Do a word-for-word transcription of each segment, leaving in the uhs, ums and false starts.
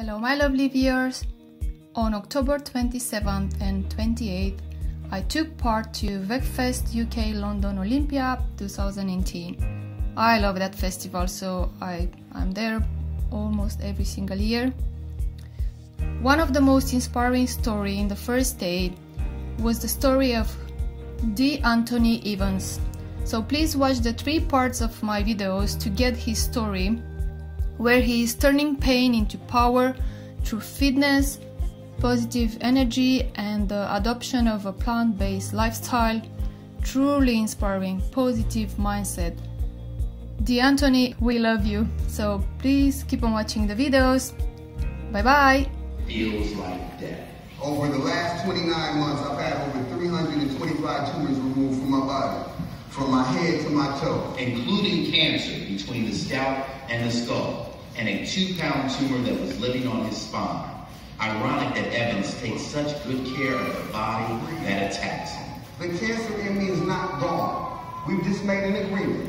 Hello my lovely viewers. On October twenty-seventh and twenty-eighth, I took part to VEGFEST U K London Olympia twenty eighteen. I love that festival, so I, I'm there almost every single year. One of the most inspiring stories in the first day was the story of D. Anthony Evans. So please watch the three parts of my videos to get his story, where he is turning pain into power through fitness, positive energy, and the adoption of a plant-based lifestyle. Truly inspiring, positive mindset. D. Anthony, we love you, so please keep on watching the videos. Bye-bye. Feels like death. Over the last twenty-nine months, I've had over three hundred twenty-five tumors removed from my body, from my head to my toe, including cancer between the scalp and the skull, and a two-pound tumor that was living on his spine. Ironic that Evans takes such good care of the body that attacks him. The cancer in me is not gone. We've just made an agreement.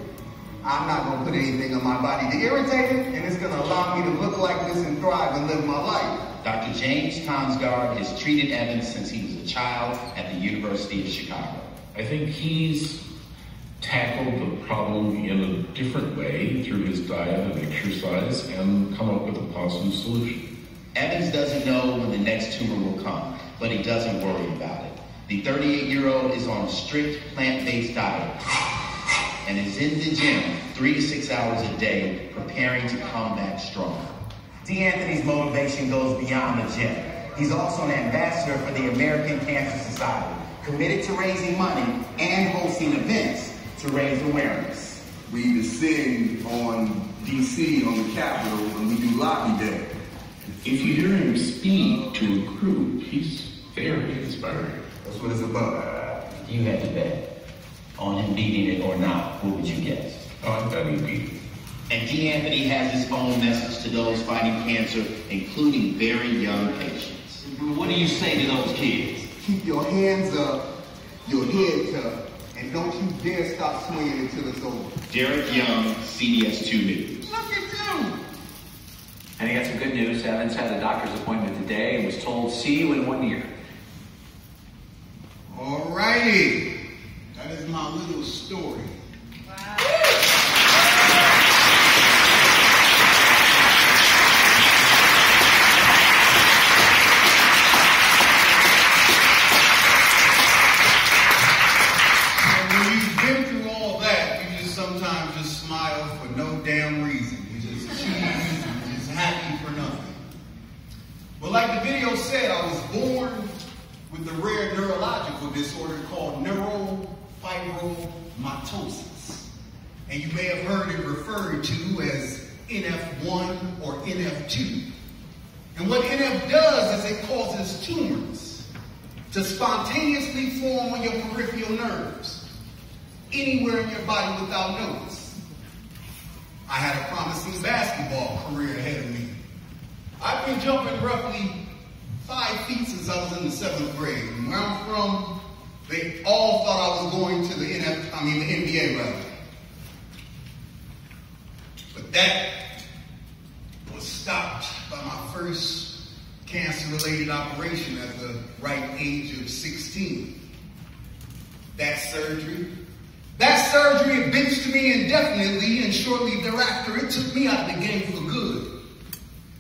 I'm not going to put anything on my body to irritate it, and it's going to allow me to look like this and thrive and live my life. Doctor James Tomsgard has treated Evans since he was a child at the University of Chicago. I think he's tackled the problem in a different way through his diet and exercise and come up with a positive solution. Evans doesn't know when the next tumor will come, but he doesn't worry about it. The thirty-eight-year-old is on a strict plant-based diet and is in the gym three to six hours a day, preparing to come back strong. D. Anthony's motivation goes beyond the gym. He's also an ambassador for the American Cancer Society, committed to raising money and hosting events to raise awareness. We descend on D C, on the Capitol, and we do lobby day. If you hear him speak to a group, he's very inspiring. That's what it's about. If you had to bet on him beating it or not, what would you guess? On W P. And D. Anthony has his own message to those fighting cancer, including very young patients. What do you say to those kids? Keep your hands up, your head up, and don't you dare stop swinging until it's over. Derek Young, C B S two News. Look at you! And he got some good news. Evans had a doctor's appointment today and was told, see you in one year. All righty. That is my little story. Wow. So when you've been through all that, you just sometimes just smile for no damn reason. You just choose. Happy for nothing. But like the video said, I was born with a rare neurological disorder called neurofibromatosis. And you may have heard it referred to as N F one or N F two. And what N F does is it causes tumors to spontaneously form on your peripheral nerves, anywhere in your body without notice. I had a promising basketball career ahead of me. I've been jumping roughly five feet since I was in the seventh grade. And where I'm from, they all thought I was going to the N F, I mean the N B A rather. But that was stopped by my first cancer-related operation at the ripe age of sixteen. That surgery. That surgery benched me indefinitely, and shortly thereafter, it took me out of the game for good.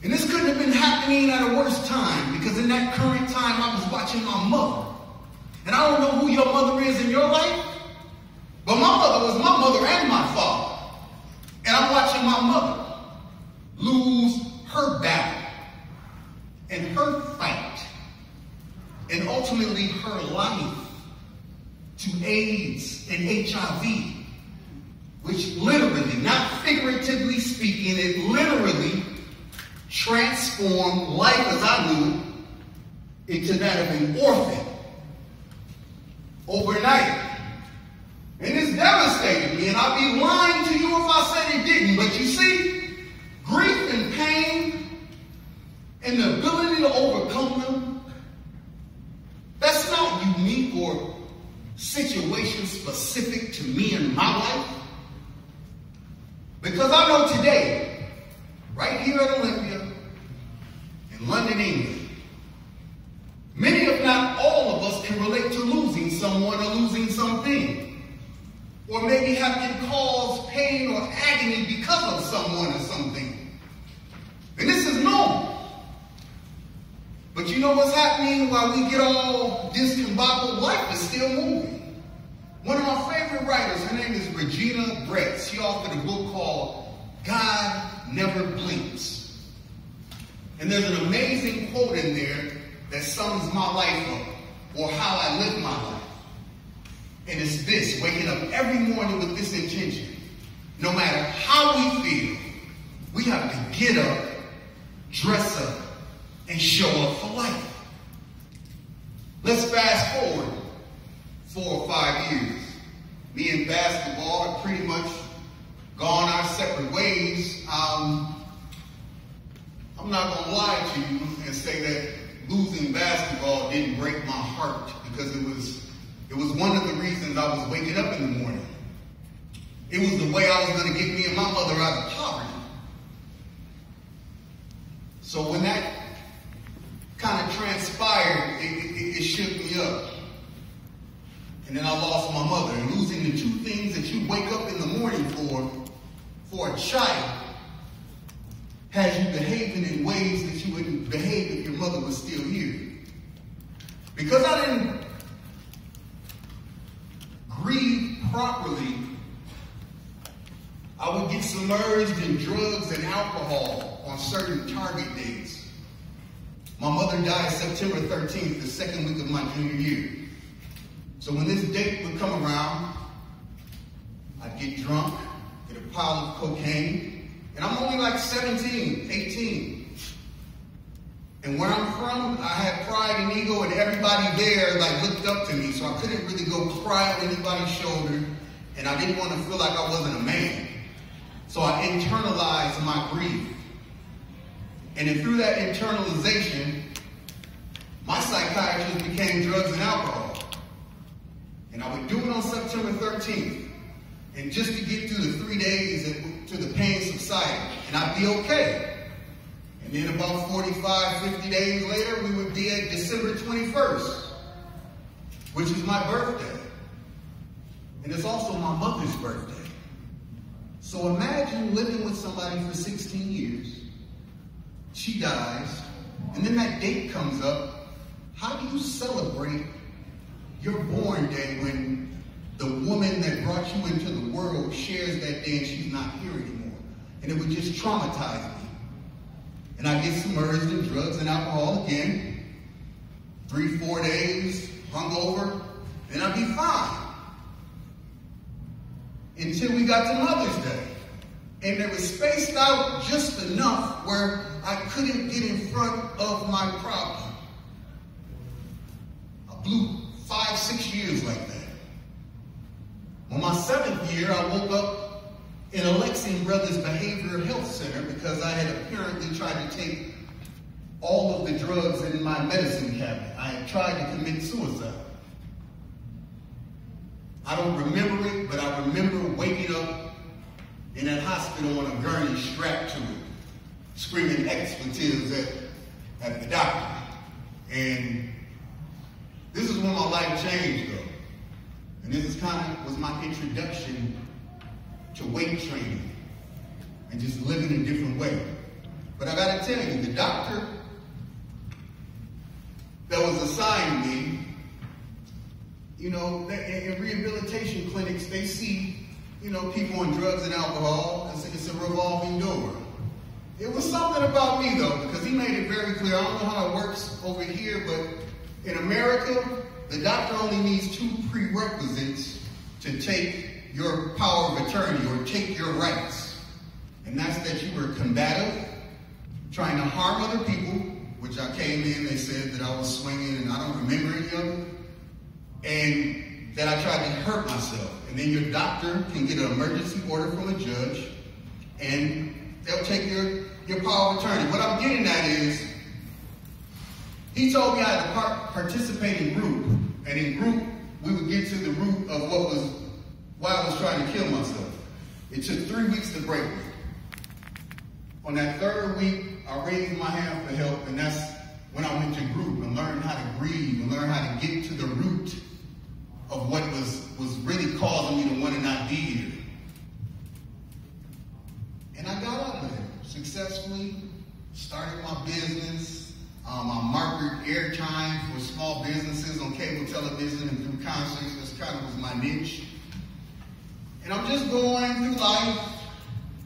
And this couldn't have been happening at a worse time, because in that current time, I was watching my mother. And I don't know who your mother is in your life, but my mother was my mother and my father. And I'm watching my mother lose her battle and her fight and ultimately her life to AIDS and H I V, which literally, not figuratively speaking, it literally transformed life as I knew it into that of an orphan overnight. And it's devastated me, and I'd be lying to you if I said it didn't. But you see, grief and pain and the ability to overcome them, that's not unique or situation specific to me and my life. Because I know today, right here at Olympia, London, England. Many, if not all of us, can relate to losing someone or losing something, or maybe having caused pain or agony because of someone or something. And this is normal. But you know what's happening while we get all discombobulated? Life is still moving. One of my favorite writers, her name is Regina Brett. She authored a book called God Never Blinks. And there's an amazing quote in there that sums my life up, or how I live my life. And it's this: waking up every morning with this intention. No matter how we feel, we have to get up, dress up, and show up for life. Let's fast forward four or five years. Me and basketball have pretty much gone our separate ways. Um, I'm not gonna lie to you and say that losing basketball didn't break my heart, because it was, it was one of the reasons I was waking up in the morning. It was the way I was going to get me and my mother out of poverty. So when that kind of transpired, it, it, it shook me up. And then I lost my mother. And losing the two things that you wake up in the morning for, for a child, has you behaving in ways that you wouldn't behave if your mother was still here. Because I didn't grieve properly, I would get submerged in drugs and alcohol on certain target dates. My mother died September thirteenth, the second week of my junior year. So when this date would come around, I'd get drunk, get a pile of cocaine. And I'm only like seventeen, eighteen. And where I'm from, I had pride and ego, and everybody there like looked up to me, so I couldn't really go cry on anybody's shoulder, and I didn't want to feel like I wasn't a man. So I internalized my grief. And then through that internalization, my psychiatrist became drugs and alcohol. And I would do it on September thirteenth. And just to get through the three days and to the pain subsided, and I'd be okay. And then about forty-five, fifty days later, we would be at December twenty-first, which is my birthday. And it's also my mother's birthday. So imagine living with somebody for sixteen years. She dies, and then that date comes up. How do you celebrate your born day when the woman that brought you into the world shares that day and she's not here anymore? And it would just traumatize me. And I get submerged in drugs and alcohol again. Three, four days, hungover, then I'd be fine. Until we got to Mother's Day. And it was spaced out just enough where I couldn't get in front of my problem. I blew five, six years like that. On my seventh year, I woke up in Alexian Brothers Behavioral Health Center because I had apparently tried to take all of the drugs in my medicine cabinet. I had tried to commit suicide. I don't remember it, but I remember waking up in that hospital on a gurney strapped to it, screaming expletives at, at the doctor. And this is when my life changed, though. And this is kind of was my introduction to weight training and just living a different way. But I gotta tell you, the doctor that was assigned me, you know, in rehabilitation clinics, they see, you know, people on drugs and alcohol. It's, it's a revolving door. It was something about me, though, because he made it very clear. I don't know how it works over here, but in America, the doctor only needs two prerequisites to take your power of attorney or take your rights. And that's that you were combative, trying to harm other people, which I came in, they said that I was swinging and I don't remember any of it, and that I tried to hurt myself. And then your doctor can get an emergency order from a judge and they'll take your, your power of attorney. What I'm getting at is, he told me I had to par participate in group, and in group, we would get to the root of what was, why I was trying to kill myself. It took three weeks to break me. On that third week, I raised my hand for help, and that's when I went to group and learned how to grieve and learned how to get to the root of what was, was really causing me to want to not be here. And I got out of it successfully, started my business. Um, I marketed airtime for small businesses on cable television and through concerts. That's kind of was my niche. And I'm just going through life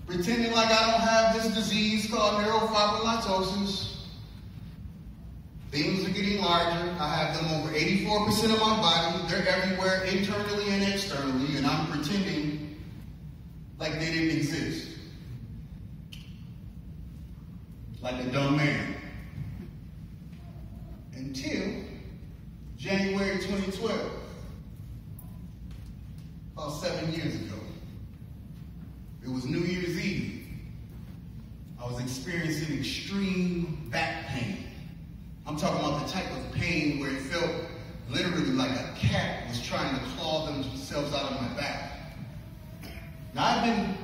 pretending like I don't have this disease called neurofibromatosis. Things are getting larger. I have them over eighty-four percent of my body. They're everywhere, internally and externally, and I'm pretending like they didn't exist. Like a dumb man. Until January twenty twelve, about seven years ago. It was New Year's Eve. I was experiencing extreme back pain. I'm talking about the type of pain where it felt literally like a cat was trying to claw themselves out of my back. Now, I've been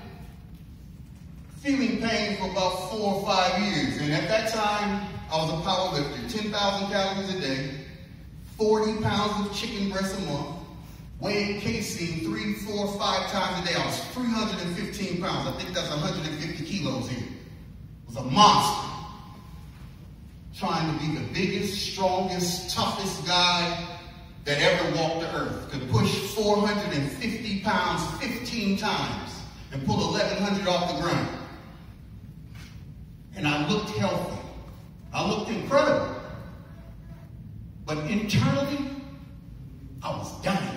feeling pain for about four or five years. And at that time, I was a power lifter, ten thousand calories a day, forty pounds of chicken breast a month, weighing casein three, four, five times a day. I was three hundred fifteen pounds. I think that's one hundred fifty kilos here. It was a monster. Trying to be the biggest, strongest, toughest guy that ever walked the earth. Could push four hundred fifty pounds fifteen times and pull eleven hundred off the ground. And I looked healthy. I looked incredible. But internally, I was dying.